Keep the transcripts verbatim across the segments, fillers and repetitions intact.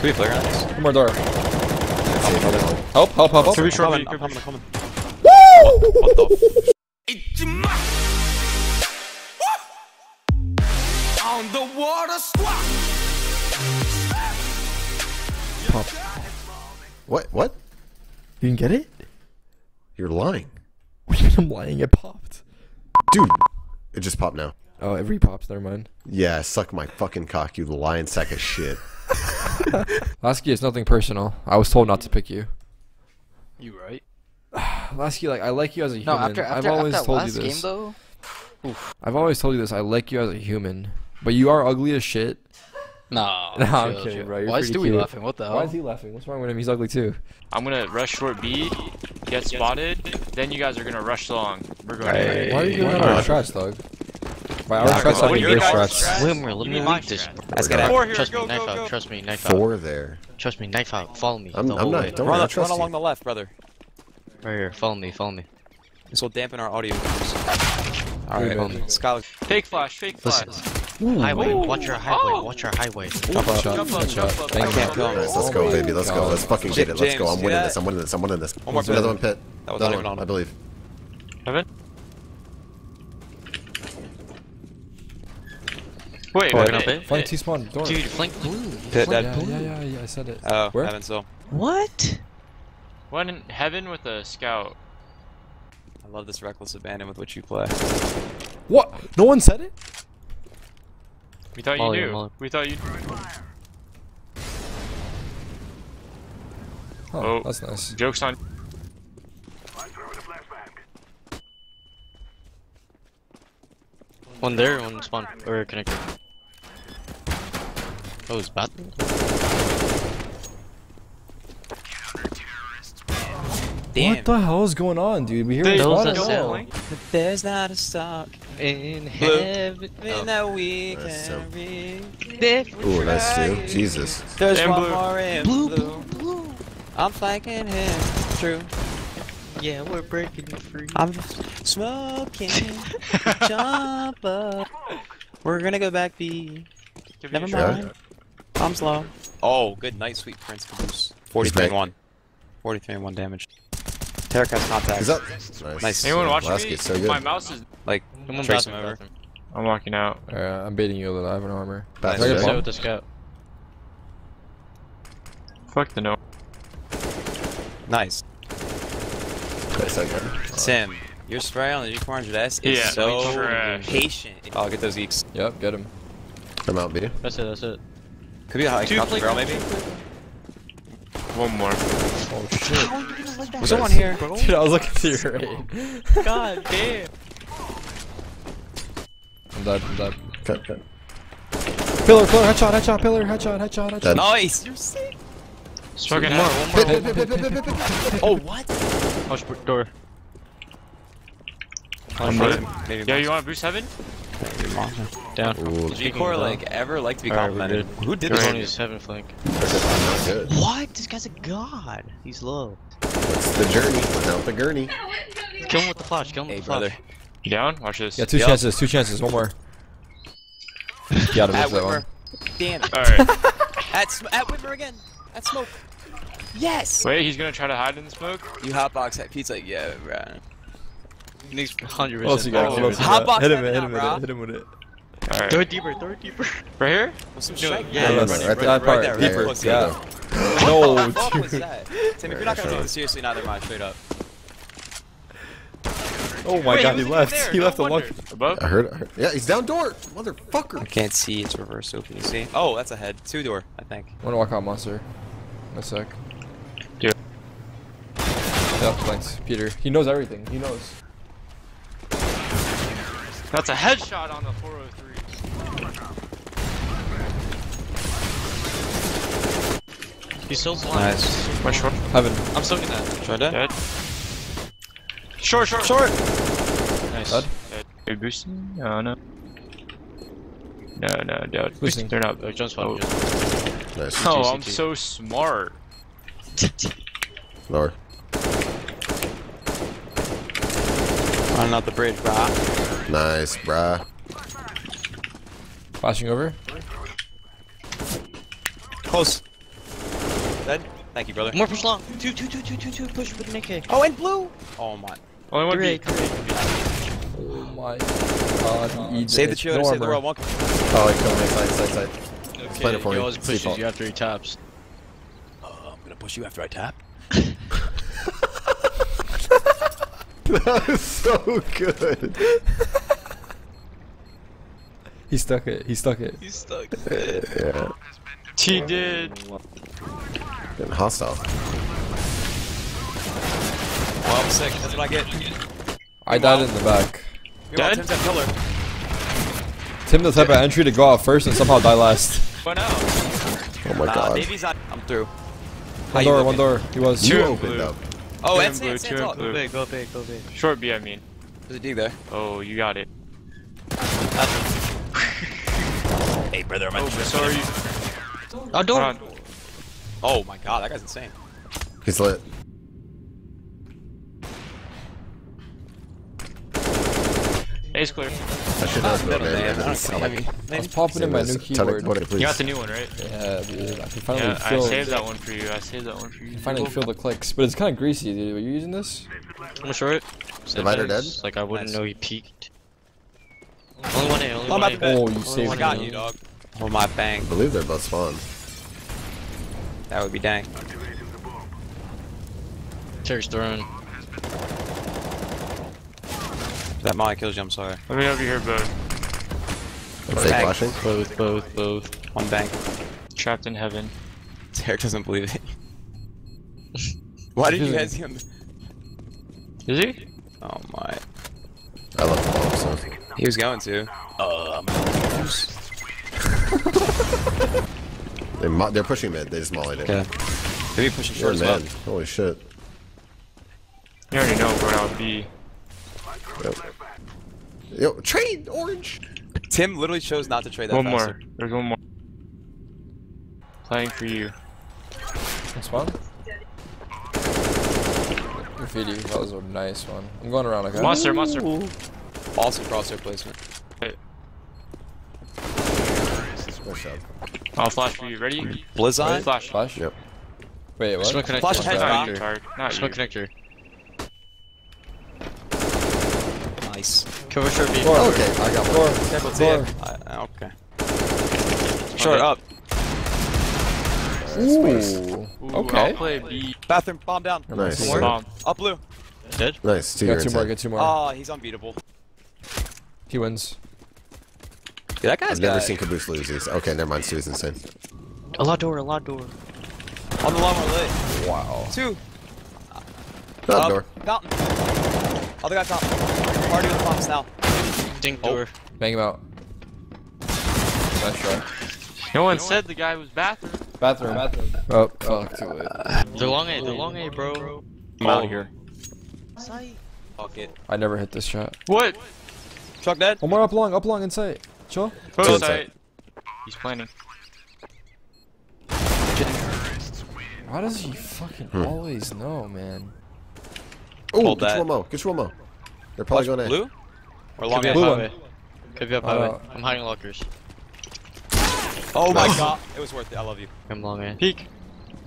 Can we flare on this? One more door. Help, help, help, help. I'm coming, I'm coming, I'm coming. Woo! What the f? On the water squad! Pop. What? What? You didn't get it? You're lying. What do you mean I'm lying? It popped. Dude! It just popped now. Oh, it re-pops, never mind. Yeah, suck my fucking cock, you lion sack of shit. Lasky, it's nothing personal. I was told not to pick you. You right? Lasky, like I like you as a human. No, after, after, I've always after told last you this. Game, though, oof. I've always told you this. I like you as a human, but you are ugly as shit. No, no, I'm chill, kidding, chill. Bro. You're Why is Stewie laughing? What the hell? Why is he laughing? What's wrong with him? He's ugly too. I'm gonna rush short B, get spotted, then you guys are gonna rush long. We're going. Hey. To Why are you doing our shots, dog? Wow, yeah, trust what are your guys' let me mic this. That's gonna happen. Trust me, knife out. Trust me, knife out. Four there. Trust me, knife out. Follow me. I'm, the I'm whole not. Way. Don't run, run along the left, brother. Right here. Follow me. Follow me. This will dampen our audio. All right, on. Skylar. Fake flash. Fake flash. Highway. Watch your highway. Oh. Watch your highway. Jump up. Jump up. Jump up. I can't go. Let's go, baby. Let's go. Let's fucking get it. Let's go. I'm winning this. I'm winning this. I'm winning this. One more. Another one pit. That was not even on. I believe. Evan. Wait, oh, wait, wait. Flank T-spawn, door. Dude, flank blue. Pit dead. Yeah, yeah, yeah, yeah, I said it. Oh, where? Heaven still. What? One in heaven with a scout. I love this reckless abandon with which you play. What? No one said it? We thought Molly, you knew. Molly. We thought you knew. Oh, oh, that's nice. Joke's on. One there, one spawn, or connector. Oh, it's bad. Damn. What the hell is going on, dude? We hear there's not a sound. But there's not a sock in heaven oh. that we that's can reach. Ooh, that's two. Jesus. There's and one blue. More in blue, blue. Blue, blue. I'm flanking him. True. Yeah, we're breaking free. I'm smoking. Jump up. We're gonna go back B. Give Never mind. Try. I'm slow. Oh, good night, sweet Prince Caboose. forty-three and one. forty-three and one damage. Tarik has contact. Is that nice? Nice. Anyone yeah, watching me? So my mouse is like. Someone trace him over. I'm walking out. Uh, I'm baiting you a little. I have an armor. Nice. Nice. Right. Set with the scout. Fuck the no. Nice. Sam, your spray on the G four hundred S is yeah, so trash. Patient. I'll get those geeks. Yep, get him. I'm out, B. That's it, that's it. Could be a high counter barrel, maybe? One more. Oh, shit. There's someone here. Dude, I was looking to your right. God damn. I'm dead, I'm dead. Cut, cut. Pillar, pillar, headshot, headshot, pillar, headshot, headshot, headshot. Nice! You're sick! One more, one more. Oh, what? Watch door. I'm running. Yo, you want to boost heaven? Down. Did G four like ever like to be complimented? Right, who did this? Heaven flank. What? This guy's a god. He's low. It's the journey without the gurney. Kill him with the flash. Kill him hey, with the brother. Flash. You down? Watch this. Yeah, two yep. chances. Two chances. One more. You gotta miss that one. Damn it. All right. At at Whitmer again. At smoke. Yes! Wait, he's gonna try to hide in the smoke? You hotbox that pizza, like, yeah, bro. You need one hundred percent. What else you got? Hotbox hit him, hit him, hit him, hit him with it. Alright. Throw it deeper, throw it deeper. Right here? What's he doing? Yeah, yeah, yeah, right, right, right, right there, right there. Right there. Yeah. No, dude. What the fuck was that? Tim, if you're not gonna take this seriously, neither am I, straight up. Oh my Wait, god, he, he left. There, he no left the luck. Above? I heard it. Yeah, he's down door. Motherfucker. I can't see. It's reverse open. You see? Oh, that's a head. Two door, I think. I'm gonna walk out, monster. A sec. Dude. Yeah, thanks, Peter. He knows everything. He knows. That's a headshot on the four oh three. He's still blind. Nice. My short. Heaven. I'm soaking that. Try that. Dead. Short, short, short! Nice. Dead. Dead. Are you boosting? No, no. No, no, no. Boosting. They're not. They're just oh. Nice. Oh, G C T. I'm so smart. Lower. Running out the bridge, brah. Nice, brah. Flashing over. Close. Dead. Thank you, brother. More push long. Two, two, two, two, two, two. Push with an A K. Oh, and blue. Oh my. Only one B. Oh my god. Save the children. Save the world. One. Oh, I killed me. Side, side, side. Okay, play it for you. Always pushes you after he taps. Uh, I'm gonna push you after I tap. That was so good. He stuck it. He stuck it. He stuck it. Yeah. He did. Getting hostile. Well, I'm sick. That's what I get. I Come died out. in the back. Dead? Tim's that killer. Tim, the type of entry to go out first and somehow die last. Oh, no. Oh my god. Uh, I'm through. One door, one door. He was. You opened up. Oh, that's it. Go big, go big, go big. Short B, I mean. There's a D there. Oh, you got it. Hey, brother, I'm over. Sorry. Oh, door. Oh my god, that guy's insane. He's lit. Ace clear. I should have been there. I was popping in my new keyboard. You got the new one, right? Yeah, dude. I can finally yeah, feel I saved it. that one for you. I saved that one for you. I finally feel the clicks, but it's kind of greasy, dude. Are you using this? I'm short. Divider dead? Like, I wouldn't nice. know he peeked. Only one A, only one A. Oh, you saved I got you, dog. Oh, my bang. I believe they're both spawned. That would be dang. Terry's throwing. That molly kills you, I'm sorry. Let me over here, both. Flashing? Both, both, both. One bang. Trapped in heaven. Tarek doesn't believe it. Why did you guys see him? Is he? Oh my. I love the ball, so. He was going to. Uh, I'm gonna lose. They mo they're pushing mid, they just mollied it. Yeah. They be pushing short as well. Holy shit. You already know where I would be. Yep. Yo, trade orange. Tim literally chose not to trade that. One faster. more. There's one more. Playing for you. That's one. Graffiti. That was a nice one. I'm going around. Okay. Monster. Ooh. Monster. Awesome crosshair placement. Hey. I'll flash for you. Ready? Blizzard. Flash. Flash. Yep. Wait. What? Smoke connector. Flash connector. Not smoke connector. Nice. Cover short B. Oh, okay, I got one. Four. Four. Uh, okay. Short up. Ooh. Ooh. Okay. I'll play B. Bathroom, bomb down. Nice. Bomb. Up blue. Dead. Nice. Two, got two more. Get two more. Oh, he's unbeatable. He wins. Dude, that guy's. I've never guy. seen Caboose lose these. Okay, never mind. Stewie's insane. A lot door. A lot door. On the long one lit. Wow. Two. Up door. Fountain. Other guy top. Party with the bombs now. Ding door. Oh. Bang him out. That's right. No one said the guy was bathroom. Bathroom. Uh, bathroom. Oh, fuck to it. They're long A, they're long A, bro. I'm out of here. Fuck it. I never hit this shot. What? Chuck dead. One more up long, up long inside. Chill. Go inside. He's planning. How does he fucking hmm. always know, man? Oh, get one more. Get one more. They're probably going to blue? Or long blue highway. Could be up highway. Uh, I'm hiding lockers. Oh my god. It was worth it. I love you. I'm long, man. Peek.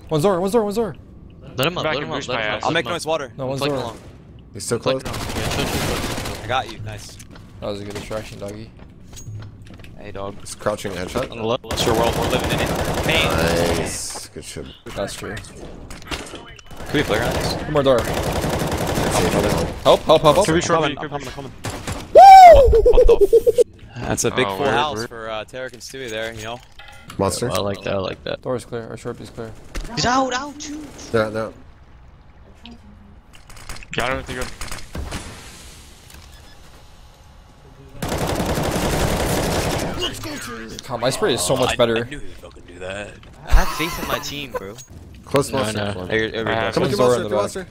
One's door, one's door, one's door. Let him up, let him up, let him up. I'll make noise water. No, one's door. He's so close. I got you. Nice. That was a good distraction, doggy. Hey, dog. It's crouching headshot. On the left. It's your world. We're living in it. Man. Nice. Good shit. That's true. Could be a player on this. One more door. Help, help, help, help. Woo! What the f? That's a big oh, full house weird. for uh, Tarik and Stewie there, you know? Monster? Yeah, well, I like that, I like that. Door's clear, our short is clear. He's out, out, too! They're out, they're out. Got him with the gun. Let's go through. God, my spray is so much better. I, I knew he would fucking do that. I have faith in my team, bro. Close monster. No, no. Every, every uh, come on, monster, monster.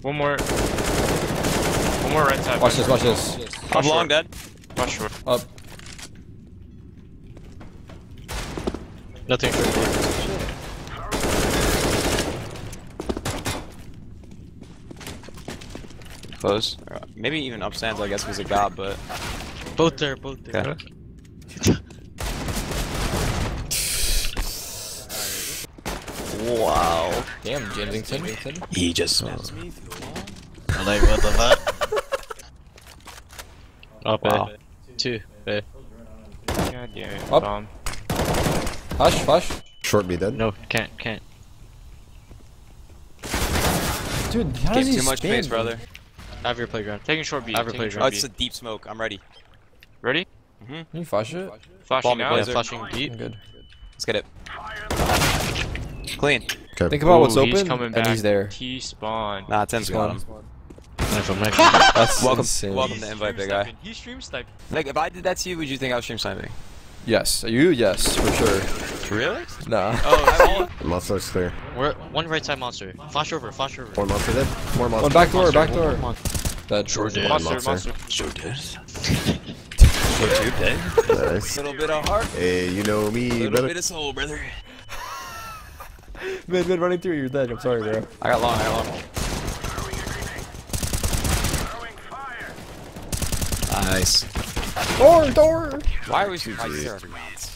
One more. One more right side. Watch this, watch this. I'm long dead. Watch short. Up. Nothing. Close. Maybe even up stands, I guess, was a god, but. Both there, both there. Yeah. Damn, Jennington. He just snaps me through the wall. Like, what the fuck? Up, wow. A. Two, A. God damn it, bomb. Hush, hush. Short be dead. No, can't, can't. Dude, how does he spin? Give too much space, brother. Have your playground. Taking short B. Have your playground. Oh, it's a deep smoke. I'm ready. Ready? Mm-hmm. Can you flash it? Flashing now. Yeah, flashing deep. I'm good. Let's get it. Clean. Okay. Think about Ooh, what's open, he's coming back. And he's there. He spawned. Nah, ten's gone. That's welcome, insane. Welcome to invite, big guy. He stream sniped. Like, if I did that to you, would you think I was stream sniping? Yes. You? Yes, for sure. Really? Nah. Oh, monster's clear. We're one right side monster. Flash over. Flash over. One monster dead. More monster. One back door. Monster, back door. One, one, one. That sure did. Monster. Monster. Sure did. Sure did. Nice. Little bit of heart. Hey, you know me, brother. Little bit of soul, brother. Mid, mid, running through. You're dead. I'm sorry, bro. I got long. I got long. Nice. Door, door. Why are we shooting fire every round?